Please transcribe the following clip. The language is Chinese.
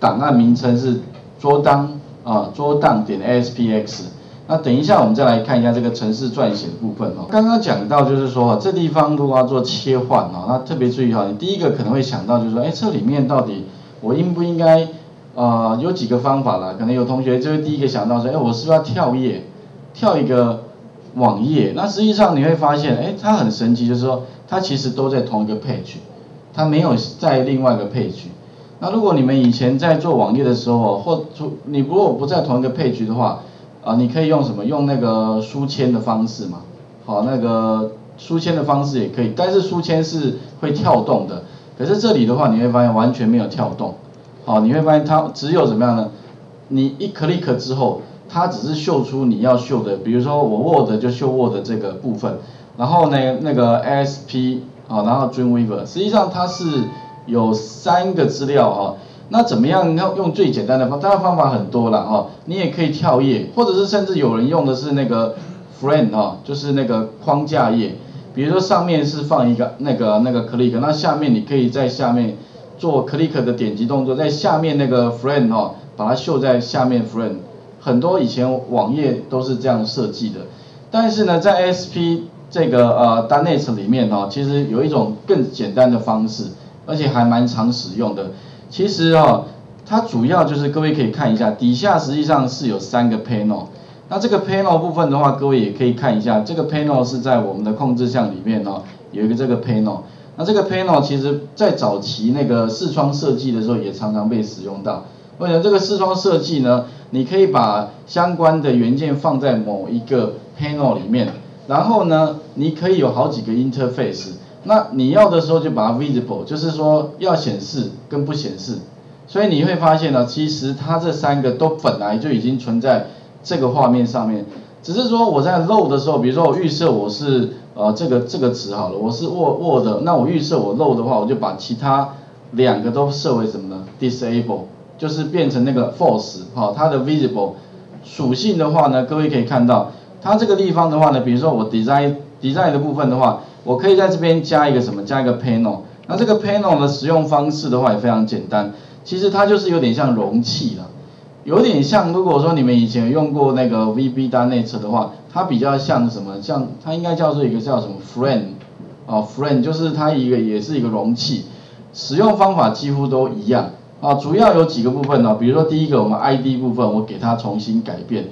档案名称是桌档点 ASPX。那等一下我们再来看一下这个程式撰写的部分哦。刚刚讲到就是说这地方如果要做切换哦，那特别注意哈，你第一个可能会想到就是说，哎，这里面到底我应不应该有几个方法啦？可能有同学就会第一个想到说，哎，我是不是要跳页，跳一个网页？那实际上你会发现，哎，它很神奇，就是说它其实都在同一个 page， 它没有在另外一个 page。 那如果你们以前在做网页的时候，或你如果不在同一个page的话，你可以用什么？用那个书签的方式嘛。好，那个书签的方式也可以，但是书签是会跳动的。可是这里的话，你会发现完全没有跳动。好，你会发现它只有怎么样呢？你一 click 之后，它只是秀出你要秀的，比如说我 Word 就秀 Word 这个部分，然后呢那个 ASP 啊，然后 Dreamweaver， 实际上它是 有3个资料哈，那怎么样要用最简单的方？当然方法很多了哈，你也可以跳页，或者是甚至有人用的是那个 frame 哈，就是那个框架页。比如说上面是放一个那个 click， 那下面你可以在下面做 click 的点击动作，在下面那个 frame 哈，把它秀在下面 frame。很多以前网页都是这样设计的，但是呢，在 ASP 这个Darknet 里面哈，其实有一种更简单的方式， 而且还蛮常使用的。其实哦，它主要就是各位可以看一下，底下实际上是有3个 panel。那这个 panel 部分的话，各位也可以看一下，这个 panel 是在我们的控制项里面哦，有一个这个 panel。那这个 panel 其实在早期那个视窗设计的时候，也常常被使用到。为什么这个视窗设计呢？你可以把相关的元件放在某一个 panel 里面，然后呢，你可以有好几个 interface。 那你要的时候就把它 visible， 就是说要显示跟不显示，所以你会发现呢，其实它这3个都本来就已经存在这个画面上面，只是说我在 load 的时候，比如说我预设我是这个值好了，我是 Word， 那我预设我 load 的话，我就把其他2个都设为什么呢 ？disable， 就是变成那个 false， 好，它的 visible 属性的话呢，各位可以看到，它这个地方的话呢，比如说我 design 的部分的话， 我可以在这边加一个什么？加一个 panel。那这个 panel 的使用方式的话也非常简单，其实它就是有点像容器了，有点像如果说你们以前用过那个 VB Darknet 的话，它比较像什么？像它应该叫做一个叫什么 frame 啊 ，frame 就是它也是一个容器，使用方法几乎都一样啊。主要有几个部分呢，比如说第一个我们 ID 部分，我给它重新改变。